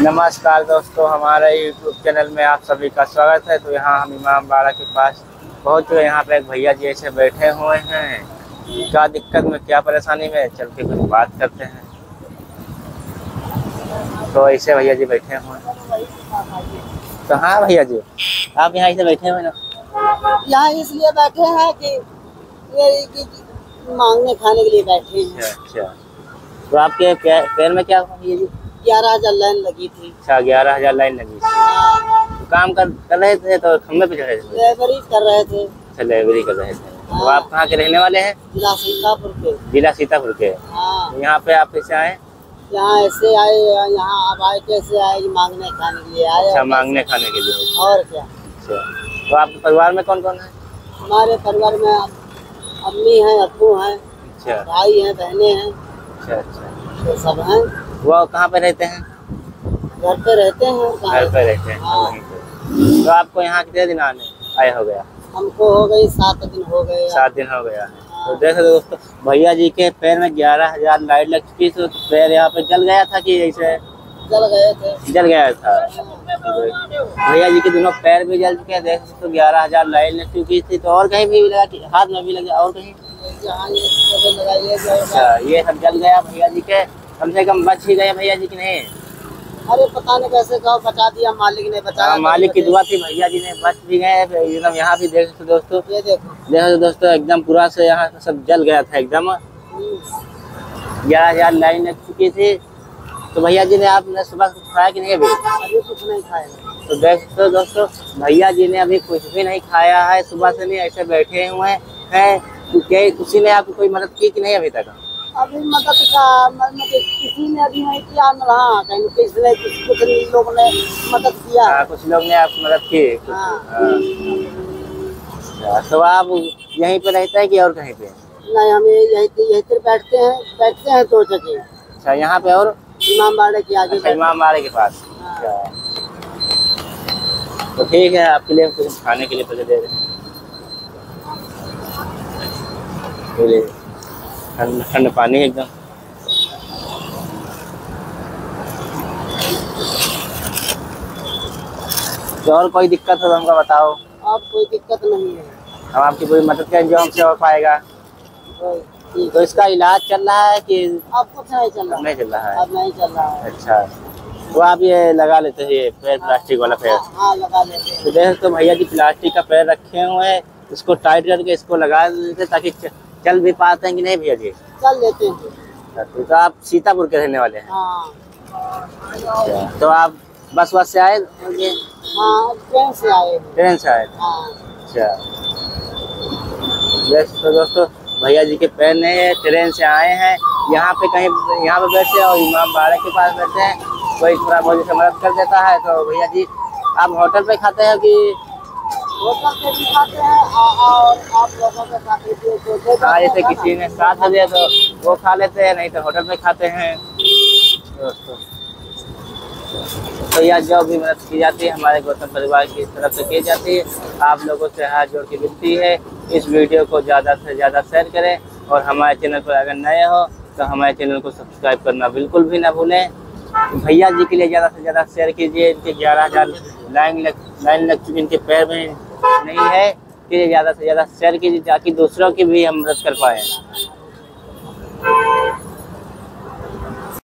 नमस्कार दोस्तों, हमारे YouTube चैनल में आप सभी का स्वागत है। तो यहाँ हम इमाम बाड़ा के पास पहुँच गए। यहाँ पे एक भैया जी ऐसे बैठे हुए हैं, क्या दिक्कत में, क्या परेशानी में, चल के कुछ बात करते हैं। तो ऐसे भैया जी बैठे हुए हैं। तो हाँ भैया जी, आप यहाँ ऐसे बैठे हुए ना? यहाँ इसलिए बैठे हैं कि मांगने खाने के लिए बैठे हैं। अच्छा, तो आपके पैर में क्या हुआ भैया जी? 11,000 लाइन लगी थी। अच्छा, 11,000 लाइन लगी थी। काम कर रहे थे तो खम्भे पे चढ़े थे? लेबरी कर रहे थे। अच्छा, लेबरी कर रहे थे। तो आप कहाँ के रहने वाले हैं? जिला सीतापुर के। जिला सीतापुर के। यहाँ पे आप कैसे आए? यहाँ ऐसे आए। यहाँ आप आए कैसे आए? मांगने खाने के लिए आए। अच्छा, मांगने खाने के लिए। और क्या? अच्छा, तो आपके परिवार में कौन कौन है? हमारे परिवार में अम्मी है, अब्बू है, भाई है, बहने हैं। अच्छा अच्छा, सब हैं। वो कहाँ पे रहते हैं? घर पे रहते हैं। घर पे रहते हैं। हाँ। तो आपको यहाँ कितने दिन आने आए हो गया? हमको हो गई 7 दिन हो गए। 7 दिन हो गया। हाँ। तो देखो दोस्तों, भैया जी के पैर में 11,000 लाइट लग चुकी। तो पैर यहाँ पे जल गया था कि ऐसे? जल गए थे। जल गया था। भैया जी के दोनों पैर भी जल चुके हैं। देख सकते हो, 11,000 लाइट लग चुकी थी। तो और कहीं भी लगा, हाथ में भी लगा, और कहीं? अच्छा, ये सब जल गया। भैया जी के कम से कम बच ही गए भैया जी की? नहीं, अरे पता नहीं कैसे कहो, बचा दिया मालिक ने। बचाया मालिक की दुआ थी, भैया जी ने बच भी गए एकदम। यहाँ भी देख सकते दोस्तों, ये देखो दोस्तों, एकदम पूरा से यहाँ सब जल गया था एकदम। 11,000 लाइन लग चुकी थी। तो भैया जी ने, आपने सुबह कुछ खाया कि नहीं? अभी कुछ नहीं खाया। तो देख सकते हो दोस्तों, भैया जी ने अभी कुछ भी नहीं खाया है, सुबह से नहीं ऐसे बैठे हुए हैं। क्या किसी ने आपको कोई मदद की कि नहीं अभी तक? अभी मदद का किसी ने अभी नहीं किया। हाँ, कुछ लोग ने मदद किया। कुछ लोग ने आपको मदद की। अच्छा, तो आप यहीं पे रहते हैं कि और कहीं पे? नहीं, हम यहीं पे बैठते हैं 2 जगह। अच्छा, यहाँ पे और इमाम बाड़े के आगे? इमाम बाड़े के पास। तो ठीक है, आपके लिए कुछ खाने के लिए पैसे दे रहे हैं। ठंड पानी एकदम। तो और कोई दिक्कत हो तो हमको बताओ। अब कोई दिक्कत नहीं है, हम आपकी कोई मदद करें जो हमसे हो पाएगा। तो इसका इलाज चल रहा है कि अब कुछ नहीं चल रहा? नहीं चल रहा है, अब नहीं चल रहा है। अच्छा, तो आप ये लगा लेते हैं ये पैर, प्लास्टिक वाला पैर? हाँ, लगा लेते हैं। तो देख तो भैया जी प्लास्टिक का पैर रखे हुए हैं, इसको टाइट करके इसको लगा देते ताकि चल भी पाते हैं कि नहीं भैया जी? चल लेते हैं। तो आप सीतापुर के रहने वाले हैं? हाँ। तो आप बस बस से आए? हाँ, ट्रेन से आए। ट्रेन से आए? अच्छा। तो दोस्तों, भैया जी के पैर नहीं, ट्रेन से आए हैं। यहाँ पे कहीं यहाँ पे बैठते हैं और इमाम बाड़ा के पास बैठते हैं। कोई थोड़ा बहुत मदद कर देता है। तो भैया जी, आप होटल पे खाते हैं कि? होटल पे भी खाते हैं और आप लोगों के साथ जैसे किसी ने साथ दिया तो वो खा लेते हैं, नहीं तो होटल पे खाते हैं दोस्तों। तो यह जो भी मदद की जाती है हमारे गौतम परिवार की तरफ से की जाती है। आप लोगों से हाथ जोड़ के विनती है, इस वीडियो को ज़्यादा से ज़्यादा शेयर करें और हमारे चैनल पर अगर नए हो तो हमारे चैनल को सब्सक्राइब करना बिल्कुल भी ना भूलें। भैया जी के लिए ज़्यादा से ज़्यादा शेयर कीजिए। इनके 11,000 लाइन लग चुकी, इनके पैर में नहीं है। ज़्यादा से ज़्यादा शेयर कीजिए ताकि दूसरों की भी हम मदद कर पाएँ।